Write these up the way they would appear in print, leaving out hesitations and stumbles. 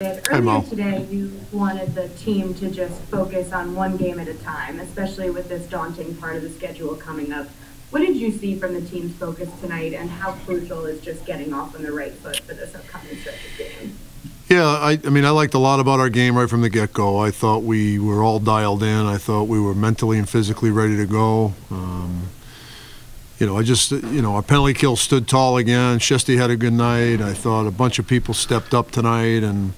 Earlier today, you wanted the team to just focus on one game at a time, especially with this daunting part of the schedule coming up. What did you see from the team's focus tonight, and how crucial is just getting off on the right foot for this upcoming stretch of games? Yeah, I mean, I liked a lot about our game right from the get-go. I thought we were all dialed in. I thought we were mentally and physically ready to go. You know, our penalty kill stood tall again. Shesty had a good night. I thought a bunch of people stepped up tonight, and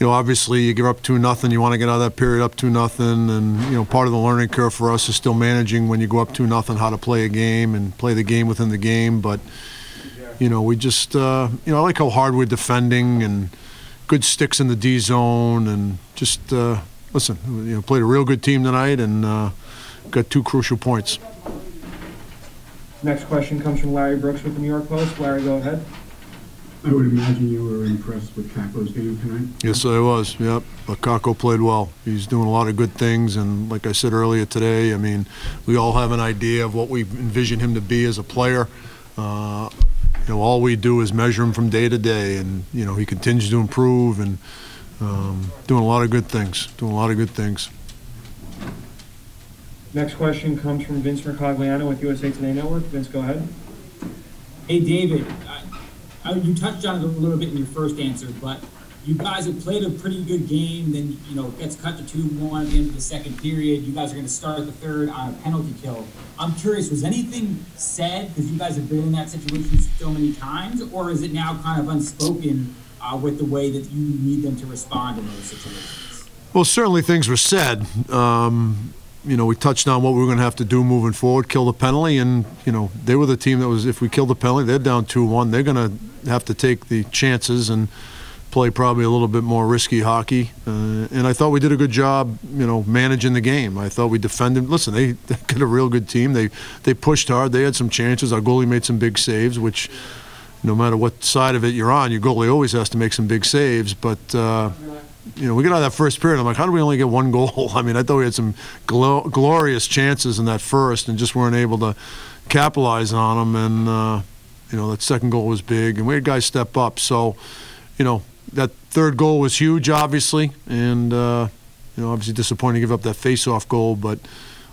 you know, obviously you give up 2-0, you want to get out of that period up 2-0, and you know, part of the learning curve for us is still managing when you go up 2-0 how to play a game and play the game within the game. But you know, we just you know, I like how hard we're defending and good sticks in the D zone, and just listen, you know, played a real good team tonight and got two crucial points. Next question comes from Larry Brooks with the New York Post. Larry, go ahead. I would imagine you were impressed with Kako's game tonight. Yes, I was. Yep. But Kako played well. He's doing a lot of good things, and like I said earlier today, I mean, we all have an idea of what we envision him to be as a player. You know, all we do is measure him from day to day, and you know, he continues to improve and doing a lot of good things. Next question comes from Vince Mercogliano with USA Today Network. Vince, go ahead. Hey, David. You touched on it a little bit in your first answer, but you guys have played a pretty good game. Then, you know, gets cut to 2-1 at the end of the second period. You guys are going to start the third on a penalty kill. I'm curious, was anything said, because you guys have been in that situation so many times, or is it now kind of unspoken with the way that you need them to respond in those situations? Well, certainly things were said. You know, we touched on what we were going to have to do moving forward, kill the penalty, and, you know, they were the team that was, if we kill the penalty, they're down 2-1. They're going to have to take the chances and play probably a little bit more risky hockey. And I thought we did a good job, you know, managing the game. I thought we defended. Listen, they got a real good team. They pushed hard. They had some chances. Our goalie made some big saves, which no matter what side of it you're on, your goalie always has to make some big saves. But, you know, we got out of that first period, I'm like, how do we only get one goal? I mean, I thought we had some glorious chances in that first and just weren't able to capitalize on them. And, you know, that second goal was big, and we had guys step up. So, you know, that third goal was huge, obviously, and, you know, obviously disappointing to give up that face-off goal. But,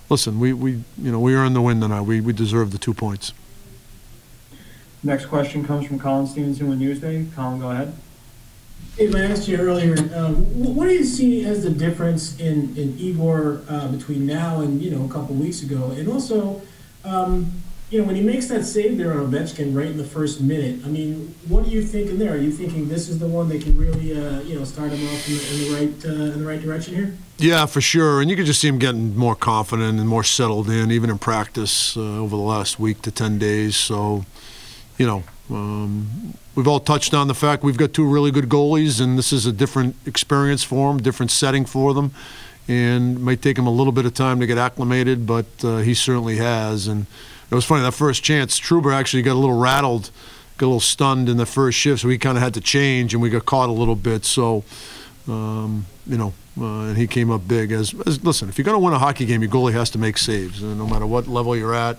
listen, we earned the win tonight. We deserved the 2 points. Next question comes from Colin Stevenson with Newsday. Colin, go ahead. Dave, I asked you earlier, what do you see as the difference in Igor between now and, you know, a couple weeks ago? And also, you know, when he makes that save there on Ovechkin right in the first minute, I mean, what are you thinking there? Are you thinking this is the one that can really, you know, start him off in the right direction here? Yeah, for sure. And you could just see him getting more confident and more settled in, even in practice over the last week to 10 days. So, you know, we've all touched on the fact we've got two really good goalies, and this is a different experience for them, different setting for them, and it might take him a little bit of time to get acclimated, but he certainly has. And it was funny, that first chance, Trouba actually got a little rattled, got a little stunned in the first shift, so we kind of had to change, and we got caught a little bit. So, you know, and he came up big. Listen, if you're going to win a hockey game, your goalie has to make saves, no matter what level you're at,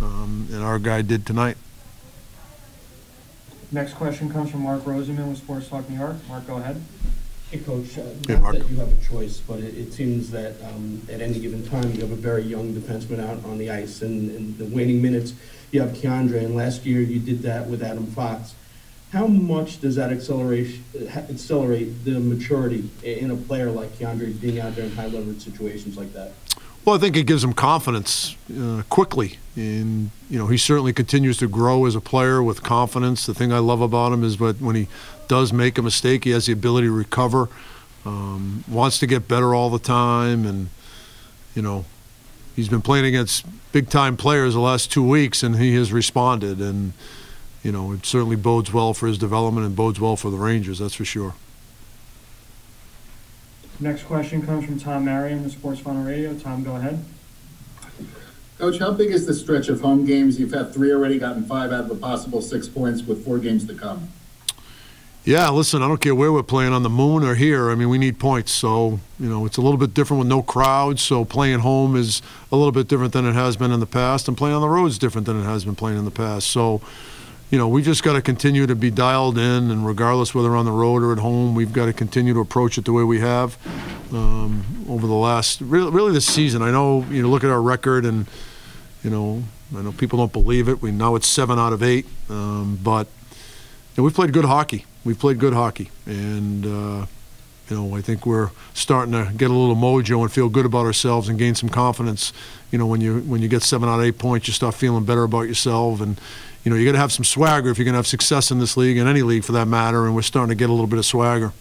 and our guy did tonight. Next question comes from Mark Roseman with Sports Talk New York. Mark, go ahead. Hey, Coach. Not that you have a choice, but it seems that at any given time you have a very young defenseman out on the ice, and in the waning minutes you have Keandre, and last year you did that with Adam Fox. How much does that accelerate the maturity in a player like Keandre being out there in high-leverage situations like that? Well, I think it gives him confidence quickly, and you know, he certainly continues to grow as a player with confidence. The thing I love about him is that when he does make a mistake, he has the ability to recover, wants to get better all the time, and you know, he's been playing against big-time players the last 2 weeks, and he has responded, and you know, it certainly bodes well for his development and bodes well for the Rangers, that's for sure. Next question comes from Tom Marion with Sports Final Radio. Tom, go ahead. Coach, how big is the stretch of home games? You've had 3 already, gotten 5 out of a possible 6 points with 4 games to come. Yeah, listen, I don't care where we're playing, on the moon or here. I mean, we need points. So, you know, it's a little bit different with no crowd. So playing home is a little bit different than it has been in the past, and playing on the road is different than it has been playing in the past. So, you know, we just got to continue to be dialed in, and regardless whether on the road or at home, we've got to continue to approach it the way we have over the last, really this season. I know, you know, look at our record, and, you know, I know people don't believe it. We know it's 7 out of 8, but you know, we've played good hockey. We've played good hockey, and you know, I think we're starting to get a little mojo and feel good about ourselves and gain some confidence. You know, when you get 7 out of 8 points, you start feeling better about yourself, and you know, you got to have some swagger if you're going to have success in this league, in any league for that matter, and we're starting to get a little bit of swagger.